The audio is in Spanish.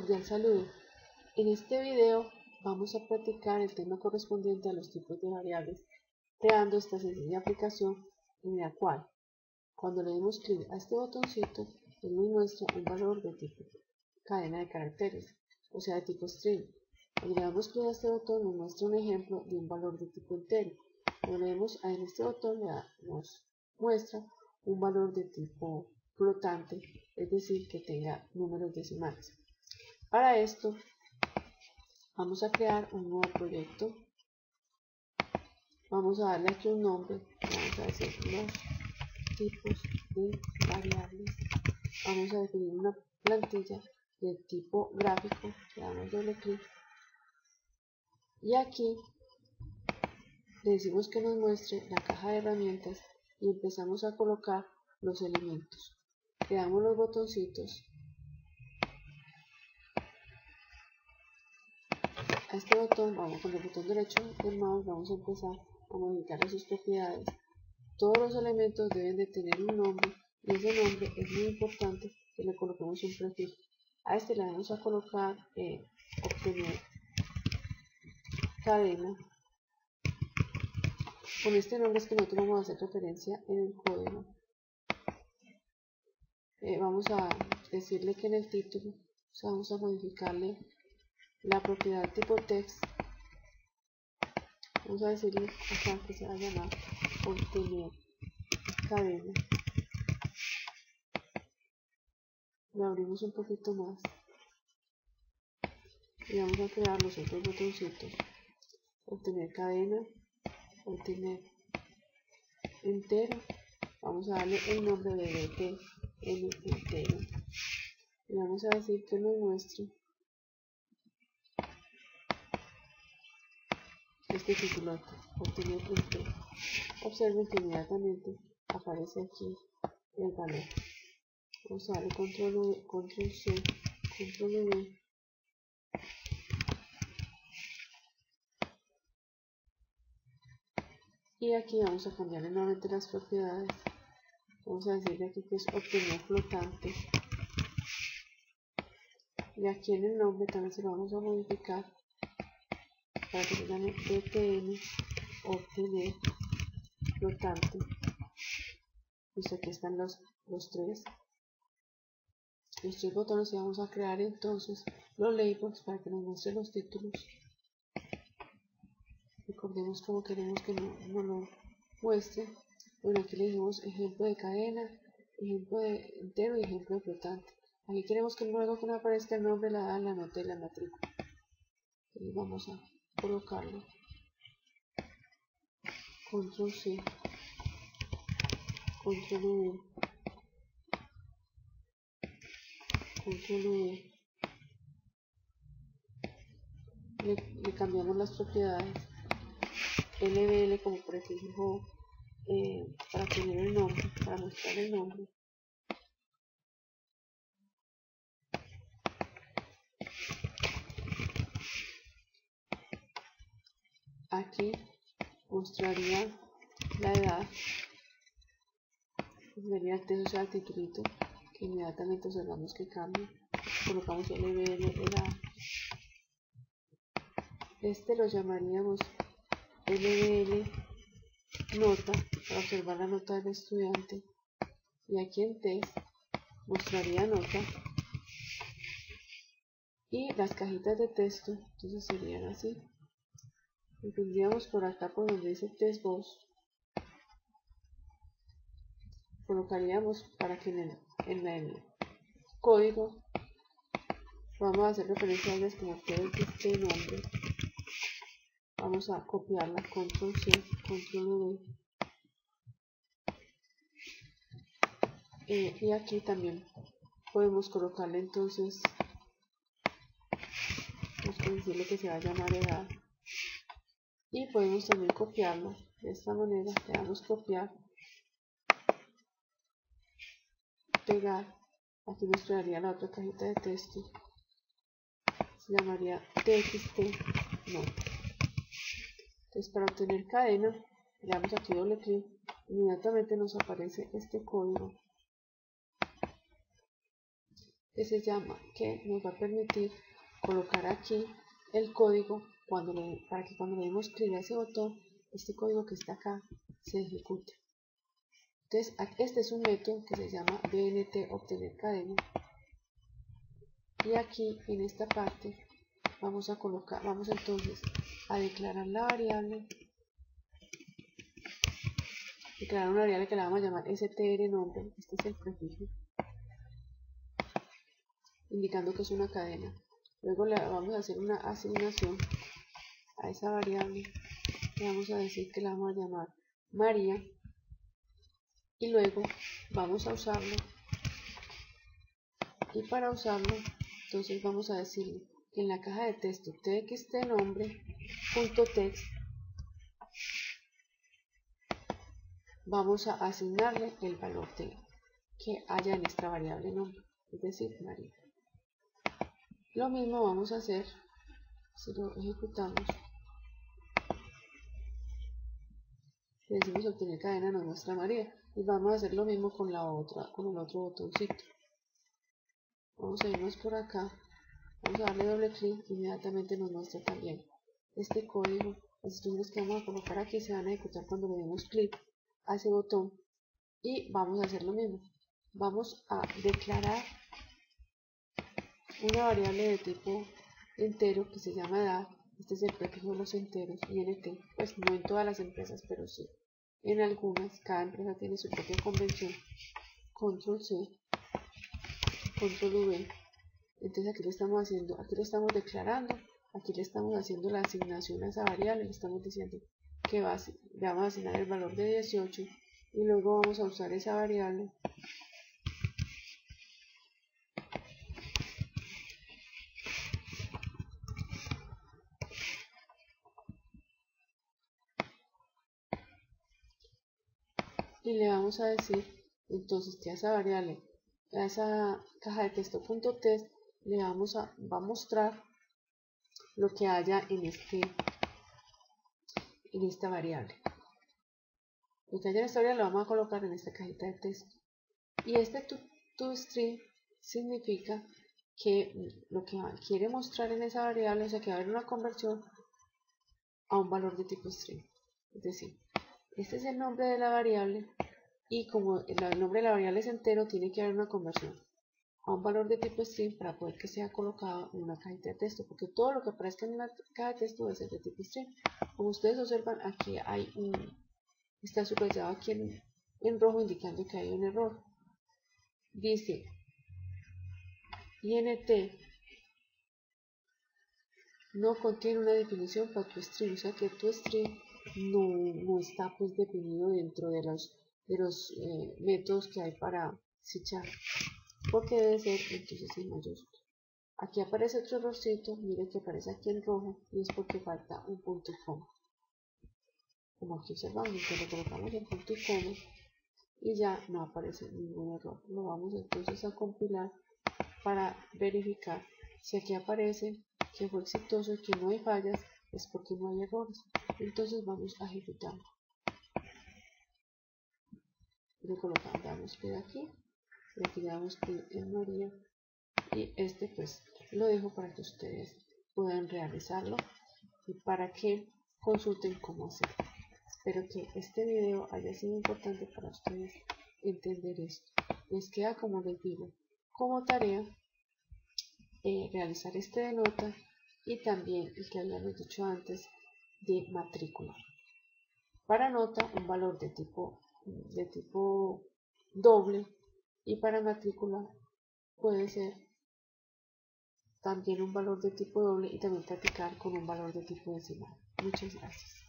Cordial saludo. En este video vamos a practicar el tema correspondiente a los tipos de variables, creando esta sencilla aplicación en la cual, cuando le demos clic a este botoncito, él nos muestra un valor de tipo cadena de caracteres, o sea de tipo string. Cuando le damos clic a este botón, nos muestra un ejemplo de un valor de tipo entero. Cuando le damos a este botón, nos muestra un valor de tipo flotante, es decir, que tenga números decimales. Para esto vamos a crear un nuevo proyecto. Vamos a darle aquí un nombre, vamos a decir los tipos de variables. Vamos a definir una plantilla de tipo gráfico, le damos doble clic y aquí le decimos que nos muestre la caja de herramientas y empezamos a colocar los elementos. Le damos los botoncitos. A este botón, vamos con el botón derecho del mouse, vamos a empezar a modificarle sus propiedades. Todos los elementos deben de tener un nombre y ese nombre es muy importante que le coloquemos un prefijo. A este le vamos a colocar obtener cadena. Con este nombre es que nosotros vamos a hacer referencia en el código. Vamos a decirle que en el título, o sea, vamos a modificarle la propiedad tipo text. Vamos a decirle acá que se va a llamar obtener cadena. Lo abrimos un poquito más y vamos a crear los otros botoncitos: obtener cadena, obtener entero. Vamos a darle el nombre de dt en entero. Le vamos a decir que nos muestre este título, obtener entero. Observen que inmediatamente aparece aquí el valor. Vamos a darle control C, control V. Y aquí vamos a cambiarle nuevamente las propiedades. Vamos a decirle aquí que es obtener flotante. Y aquí en el nombre también se lo vamos a modificar para que se llame btn obtener flotante. Pues aquí están los tres botones y vamos a crear entonces los labels para que nos muestre los títulos. Recordemos cómo queremos que no lo muestre. Bueno, aquí le dijimos ejemplo de cadena, ejemplo de entero y ejemplo de flotante. Aquí queremos que luego que no aparezca el nombre, la nota y la matrícula. Y vamos a colocarlo. Control C, Control V, Control V. Le cambiamos las propiedades. LBL como prefijo para tener el nombre, para mostrar el nombre. Aquí mostraría la edad, sería el texto, o sea, el titulito, que inmediatamente observamos que cambia. Colocamos LBL edad. Este lo llamaríamos LBL nota para observar la nota del estudiante y aquí en text mostraría nota y las cajitas de texto entonces serían así. Y tendríamos por acá por donde dice test voz, colocaríamos para que en el código vamos a hacer referencia a ellas como que este nombre. Vamos a copiarla, control C, control V. Y aquí también podemos colocarle entonces, vamos a decirle que se va a llamar edad. Y podemos también copiarlo de esta manera, le damos copiar, pegar, aquí nos traería la otra cajita de texto, se llamaría txt nota. Entonces para obtener cadena, le damos aquí doble clic, inmediatamente nos aparece este código. que se llama, que nos va a permitir colocar aquí el código para que cuando le demos clic a ese botón, este código que está acá se ejecute. Entonces, este es un método que se llama BNT obtener cadena. Y aquí en esta parte vamos a colocar, vamos entonces a declarar la variable, declarar una variable que la vamos a llamar str nombre, este es el prefijo, indicando que es una cadena. Luego le vamos a hacer una asignación a esa variable, le vamos a decir que la vamos a llamar María, y luego vamos a usarlo, y para usarlo entonces vamos a decirle que en la caja de texto txt nombre.text vamos a asignarle el valor de que haya en nuestra variable nombre, es decir, María. Lo mismo vamos a hacer si lo ejecutamos. Le decimos obtener cadena, no nuestra María, y vamos a hacer lo mismo con la otra, con el otro botoncito. Vamos a irnos por acá, vamos a darle doble clic, inmediatamente nos muestra también este código. Las instrucciones que vamos a colocar aquí se van a ejecutar cuando le demos clic a ese botón, y vamos a hacer lo mismo, vamos a declarar una variable de tipo entero que se llama edad, este es el prefijo de los enteros, INT, pues no en todas las empresas, pero sí en algunas, cada empresa tiene su propia convención. Control C, Control V. Entonces aquí lo estamos haciendo, aquí lo estamos declarando, aquí le estamos haciendo la asignación a esa variable, le estamos diciendo que le vamos a asignar el valor de 18, y luego vamos a usar esa variable y le vamos a decir entonces que a esa variable, a esa caja de texto.text, le vamos a mostrar lo que haya en esta variable. Lo que haya en esta variable lo vamos a colocar en esta cajita de texto, y este toString significa que lo que quiere mostrar en esa variable, o sea que va a haber una conversión a un valor de tipo string, es decir, este es el nombre de la variable, y como el nombre de la variable es entero, tiene que haber una conversión a un valor de tipo string para poder que sea colocado en una cajita de texto, porque todo lo que aparezca en una caja de texto va a ser de tipo string. Como ustedes observan, aquí hay está subrayado aquí en rojo, indicando que hay un error. Dice INT no contiene una definición para tu string, o sea que tu string no está pues definido dentro de los métodos que hay para C#, porque debe ser entonces en mayúscula. Aquí aparece otro errorcito, miren que aparece aquí en rojo, y es porque falta un punto y coma. Como aquí observamos, entonces lo colocamos en punto y coma y ya no aparece ningún error. Lo vamos entonces a compilar para verificar si aquí aparece que fue exitoso y que no hay fallas, es porque no hay errores. Entonces vamos a ejecutarlo. Le colocamos, damos clic aquí, le tiramos clic en María, y este pues lo dejo para que ustedes puedan realizarlo y para que consulten cómo hacer. Espero que este video haya sido importante para ustedes entender esto. Les queda, como les digo, como tarea realizar este de nota, y también el que habíamos dicho antes de matrícula. Para nota, un valor de tipo doble, y para matrícula puede ser también un valor de tipo doble, y también practicar con un valor de tipo decimal. Muchas gracias.